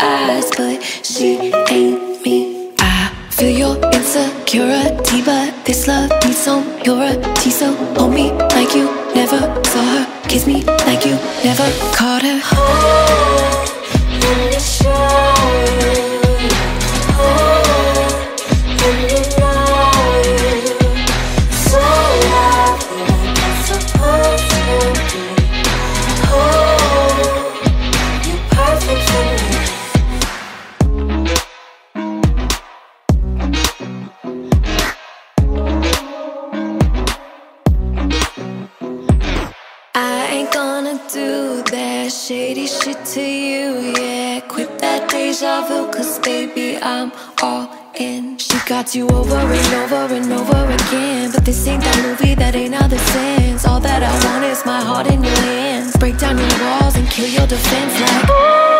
eyes, but she ain't me. I feel your insecurity, but this love needs some purity. So hold me like you never saw her, kiss me like you never caught her. Hold on the shore. Shady shit to you, yeah. Quit that deja vu, cause baby, I'm all in. She got you over and over and over again, but this ain't that movie, that ain't other sense. All that I want is my heart in your hands. Break down your walls and kill your defense like